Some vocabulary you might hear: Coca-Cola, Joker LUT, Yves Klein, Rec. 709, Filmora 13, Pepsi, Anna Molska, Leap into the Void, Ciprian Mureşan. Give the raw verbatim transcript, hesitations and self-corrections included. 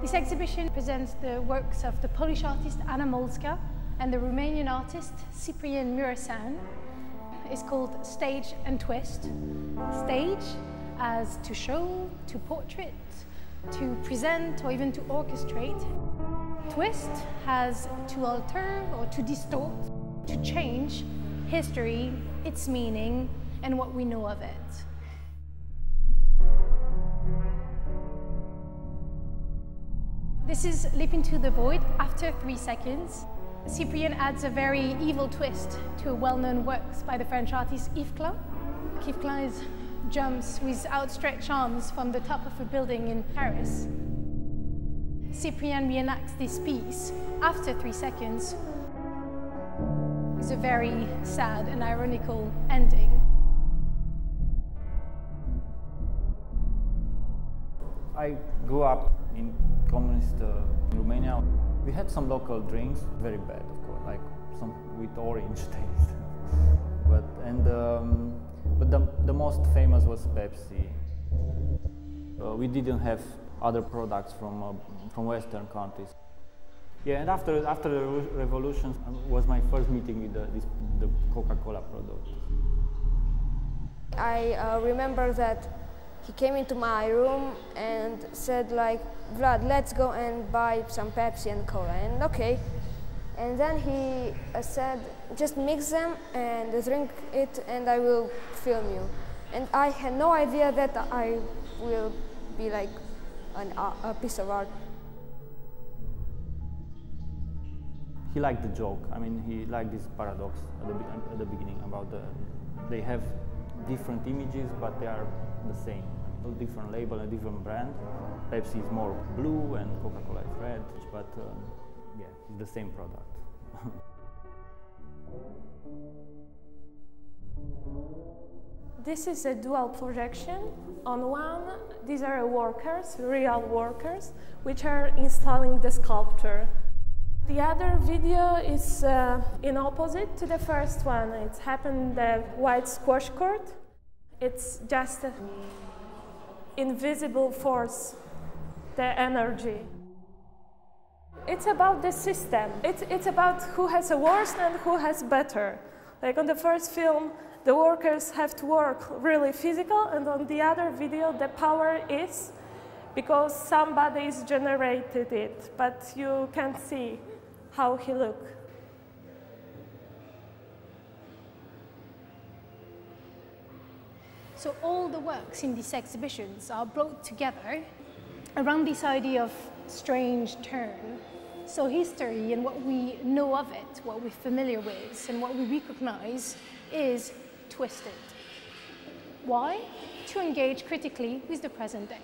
This exhibition presents the works of the Polish artist Anna Molska and the Romanian artist Ciprian Mureșan. It's called Stage and Twist. Stage as to show, to portrait, to present, or even to orchestrate. Twist has to alter or to distort, to change history, its meaning, and what we know of it. This is Leap into the Void after three seconds. Ciprian adds a very evil twist to well-known works by the French artist Yves Klein. Yves Klein jumps with outstretched arms from the top of a building in Paris. Ciprian reenacts this piece after three seconds with a very sad and ironical ending. I grew up in communist uh, Romania. We had some local drinks, very bad of course, like some with orange taste. but and um, but the, the most famous was Pepsi. Uh, we didn't have other products from uh, from Western countries. Yeah, and after after the re revolution was my first meeting with the, this, the Coca-Cola product. I uh, remember that. He came into my room and said, like, Vlad, let's go and buy some Pepsi and Cola, and okay. And then he uh, said, just mix them and drink it and I will film you. And I had no idea that I will be like an, uh, a piece of art. He liked the joke. I mean, he liked this paradox at the, at the beginning about the, they have different images, but they are the same. A different label, a different brand. Pepsi is more blue and Coca-Cola is red, but um, yeah, it's the same product. This is a dual projection. On one, these are workers, real workers, which are installing the sculpture. The other video is uh, in opposite to the first one. It's happened the white squash court. It's just an invisible force, the energy. It's about the system. It's, it's about who has a worse and who has better. Like on the first film, the workers have to work really physical, and on the other video, the power is because somebody's generated it, but you can't see how he looks. So all the works in these exhibitions are brought together around this idea of strange turn. So history and what we know of it, what we're familiar with, and what we recognize is twisted. Why? To engage critically with the present day.